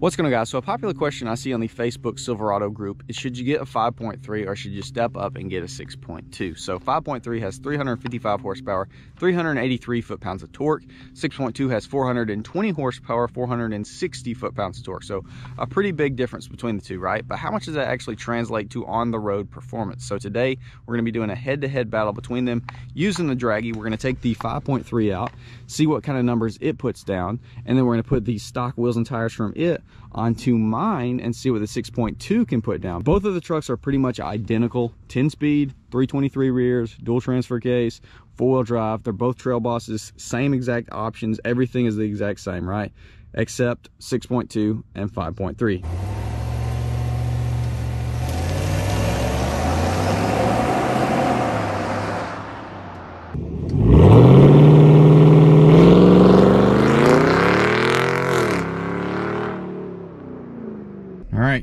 What's going on, guys? So a popular question I see on the Facebook Silverado group is, should you get a 5.3 or should you step up and get a 6.2? So 5.3 has 355 horsepower, 383 foot-pounds of torque. 6.2 has 420 horsepower, 460 foot-pounds of torque. So a pretty big difference between the two, right? But how much does that actually translate to on-the-road performance? So today, we're going to be doing a head-to-head battle between them using the Draggy. We're going to take the 5.3 out, see what kind of numbers it puts down, and then we're going to put the stock wheels and tires from it onto mine and see what the 6.2 can put down. Both of the trucks are pretty much identical. 10-speed, 323 rears, dual transfer case, four-wheel drive. They're both Trail Bosses, same exact options. Everything is the exact same, right? Except 6.2 and 5.3.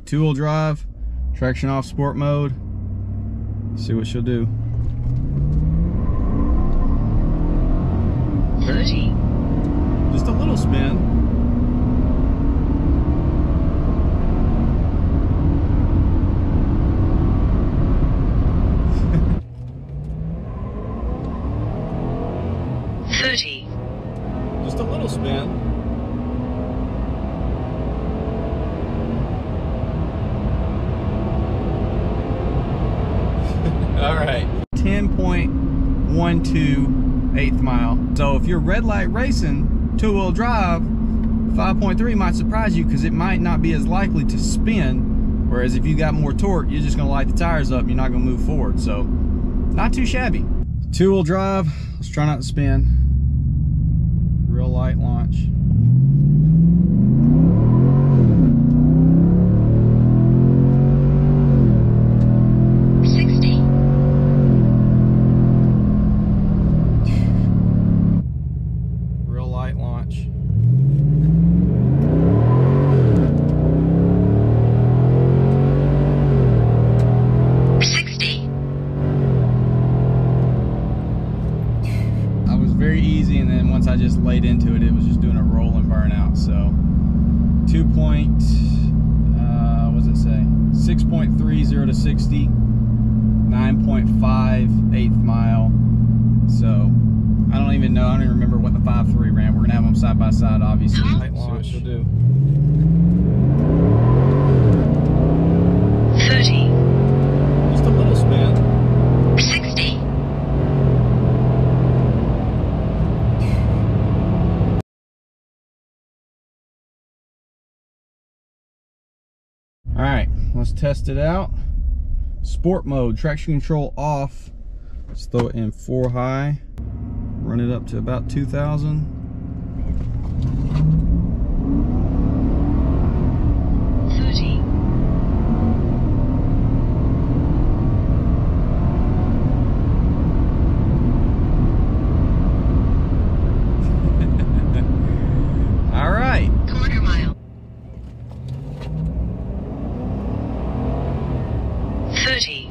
Two-wheel drive, traction off sport mode. See what she'll do. 30. Just a little spin. Just a little spin. 10.12 mile. So if you're red light racing, two-wheel drive, 5.3 might surprise you because it might not be as likely to spin. Whereas if you got more torque, you're just gonna light the tires up and you're not gonna move forward. So not too shabby. Two-wheel drive, let's try not to spin. Real light launch. Side by side, obviously. Light launch. See what she'll do. 30. Just a little spin. 60. All right, let's test it out. Sport mode, traction control off. Let's throw it in 4 high. Run it up to about 2,000. 30. All right. Quarter mile. 30.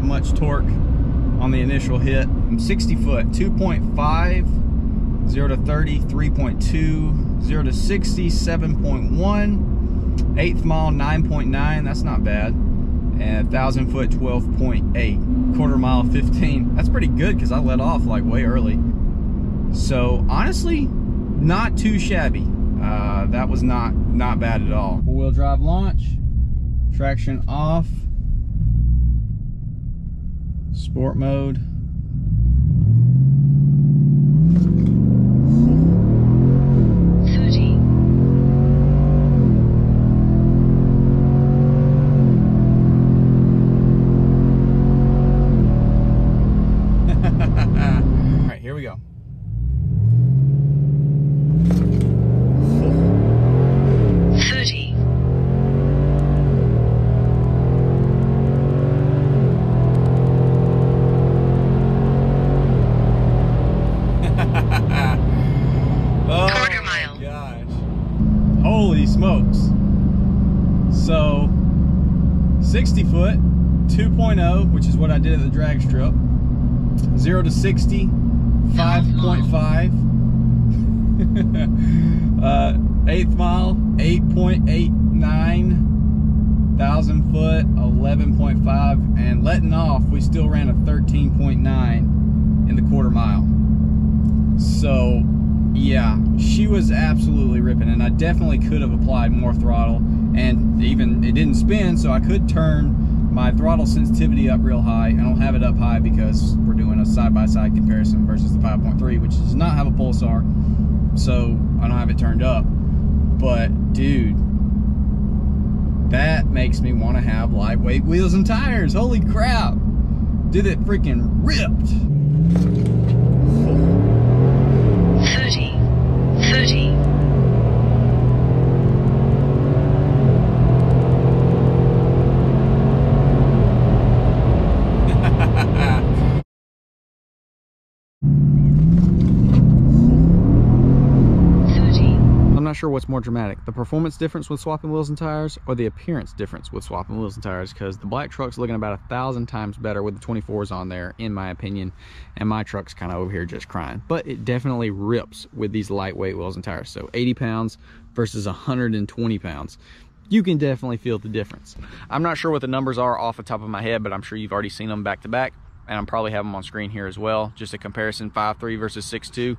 Much torque on the initial hit. I'm 60 foot, 2.5, 0 to 30, 3.2, 0 to 60, 7.1, 8th mile, 9.9, that's not bad, and 1,000 foot, 12.8, quarter mile, 15. That's pretty good because I let off like way early. So honestly, not too shabby. That was not bad at all. Four-wheel drive launch, traction off, sport mode. 30. All right, here we go. 30. foot, 2.0, which is what I did at the drag strip, 0 to 60, 5.5, eighth mile, 8.89, 1,000 foot, 11.5, and letting off, we still ran a 13.9 in the quarter mile. So, yeah, she was absolutely ripping, and I definitely could have applied more throttle, and even it didn't spin, so I could turn my throttle sensitivity up real high. I don't have it up high because we're doing a side-by-side comparison versus the 5.3, which does not have a Pulsar, so I don't have it turned up. But dude, that makes me want to have lightweight wheels and tires. Holy crap, dude, it freaking ripped. 30. I'm not sure what's more dramatic, the performance difference with swapping wheels and tires or the appearance difference with swapping wheels and tires, because the black truck's looking about 1,000 times better with the 24s on there, in my opinion, and my truck's kind of over here just crying. But it definitely rips with these lightweight wheels and tires. So 80 pounds versus 120 pounds. You can definitely feel the difference. I'm not sure what the numbers are off the top of my head, but I'm sure you've already seen them back to back, and I'm probably having them on screen here as well. Just a comparison, 5.3 versus 6.2.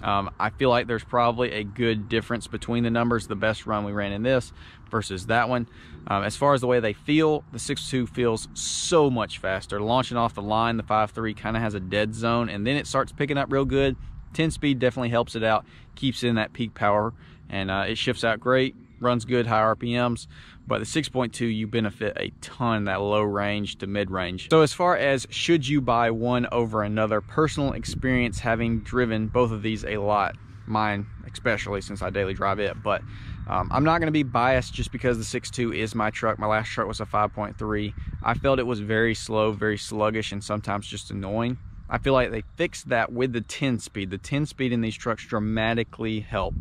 I feel like there's probably a good difference between the numbers, the best run we ran in this versus that one. As far as the way they feel, the 6.2 feels so much faster. Launching off the line, the 5.3 kind of has a dead zone, and then it starts picking up real good. 10 speed definitely helps it out, keeps it in that peak power, and it shifts out great, runs good, high RPMs. But the 6.2, you benefit a ton, that low range to mid range. So as far as should you buy one over another, personal experience having driven both of these a lot, mine especially since I daily drive it, but I'm not gonna be biased just because the 6.2 is my truck. My last truck was a 5.3. I felt it was very slow, very sluggish, and sometimes just annoying. I feel like they fixed that with the 10 speed. The 10 speed in these trucks dramatically help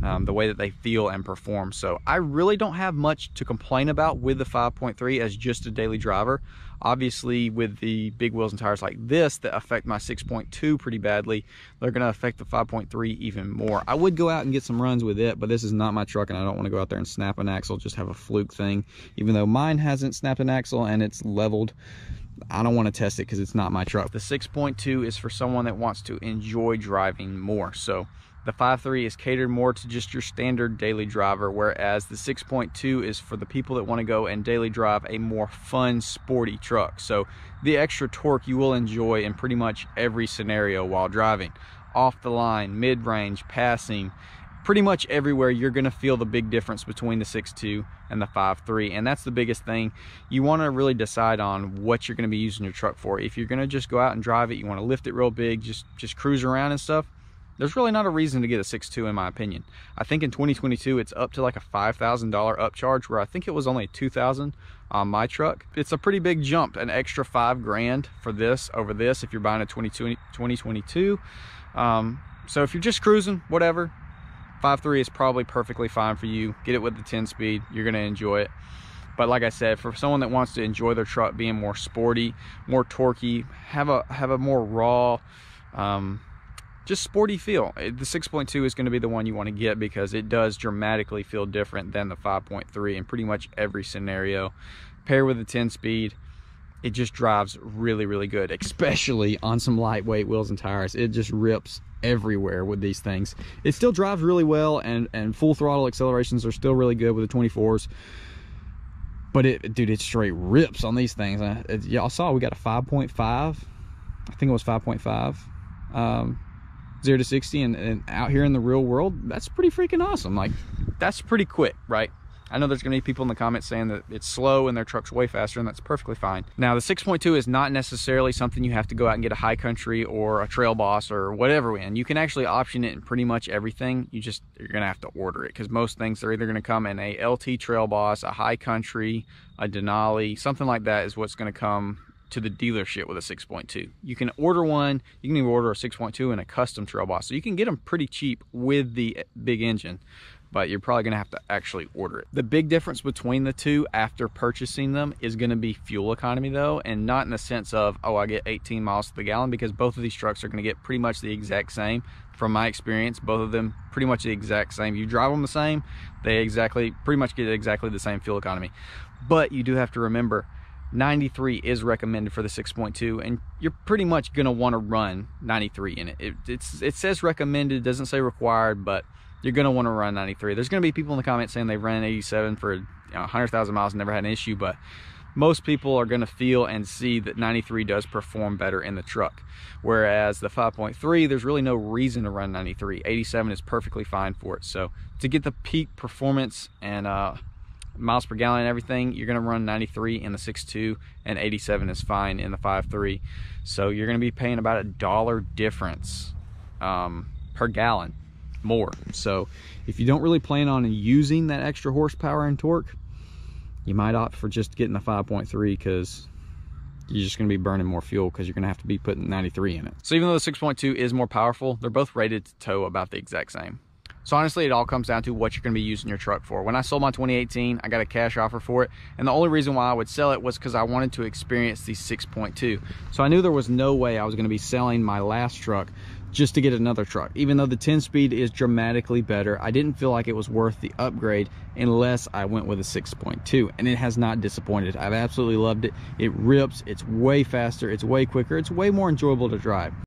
the way that they feel and perform. So I really don't have much to complain about with the 5.3 as just a daily driver. Obviously with the big wheels and tires like this that affect my 6.2 pretty badly, they're gonna affect the 5.3 even more. I would go out and get some runs with it, but this is not my truck, and I don't wanna go out there and snap an axle, just have a fluke thing. Even though mine hasn't snapped an axle and it's leveled, I don't want to test it because it's not my truck. The 6.2 is for someone that wants to enjoy driving more. So the 5.3 is catered more to just your standard daily driver, whereas the 6.2 is for the people that want to go and daily drive a more fun, sporty truck. So the extra torque you will enjoy in pretty much every scenario while driving. Off the line, mid-range, passing, pretty much everywhere you're going to feel the big difference between the 6.2 and the 5.3, and that's the biggest thing. You want to really decide on what you're going to be using your truck for. If you're going to just go out and drive it, you want to lift it real big, just cruise around and stuff, there's really not a reason to get a 6.2 in my opinion. I think in 2022 it's up to like a $5,000 upcharge, where I think it was only $2,000 on my truck. It's a pretty big jump, an extra $5,000 for this over this if you're buying a 2022. So if you're just cruising, whatever, 5.3 is probably perfectly fine for you. Get it with the 10 speed, you're gonna enjoy it. But like I said, for someone that wants to enjoy their truck being more sporty, more torquey, have a more raw, just sporty feel, the 6.2 is gonna be the one you wanna get, because it does dramatically feel different than the 5.3 in pretty much every scenario. Paired with the 10 speed, it just drives really, really good, especially on some lightweight wheels and tires. It just rips everywhere with these things. It still drives really well, and full throttle accelerations are still really good with the 24s, but it straight rips on these things. Y'all saw we got a 5.5, I think it was 5.5, 0 to 60, and out here in the real world, that's pretty freaking awesome. Like, that's pretty quick, right? I know there's going to be people in the comments saying that it's slow and their truck's way faster, and that's perfectly fine. Now, the 6.2 is not necessarily something you have to go out and get a High Country or a Trail Boss or whatever in. You can actually option it in pretty much everything. You're going to have to order it, because most things are either going to come in a LT Trail Boss, a High Country, a Denali, something like that is what's going to come to the dealership with a 6.2. You can order one, you can even order a 6.2 and a custom Trail Boss. So you can get them pretty cheap with the big engine. but you're probably gonna have to actually order it. The big difference between the two after purchasing them is gonna be fuel economy though, and not in the sense of, oh, I get 18 miles to the gallon, because both of these trucks are gonna get pretty much the exact same. From my experience, both of them pretty much the exact same. You drive them the same, they pretty much get exactly the same fuel economy. But you do have to remember, 93 is recommended for the 6.2, and you're pretty much gonna want to run 93 in it. It says recommended, doesn't say required, but you're gonna want to run 93. There's gonna be people in the comments saying they ran 87 for 100,000 miles and never had an issue, but most people are gonna feel and see that 93 does perform better in the truck. Whereas the 5.3, there's really no reason to run 93. 87 is perfectly fine for it. So to get the peak performance and miles per gallon and everything, you're gonna run 93 in the 6.2, and 87 is fine in the 5.3. So you're gonna be paying about $1 difference per gallon more. So if you don't really plan on using that extra horsepower and torque, you might opt for just getting the 5.3, because you're just gonna be burning more fuel, because you're gonna have to be putting 93 in it. So even though the 6.2 is more powerful, they're both rated to tow about the exact same. So honestly, it all comes down to what you're going to be using your truck for. When I sold my 2018, I got a cash offer for it, and the only reason why I would sell it was because I wanted to experience the 6.2. So I knew there was no way I was going to be selling my last truck just to get another truck. Even though the 10-speed is dramatically better, I didn't feel like it was worth the upgrade unless I went with a 6.2, and it has not disappointed. I've absolutely loved it. It rips, it's way faster, it's way quicker, it's way more enjoyable to drive.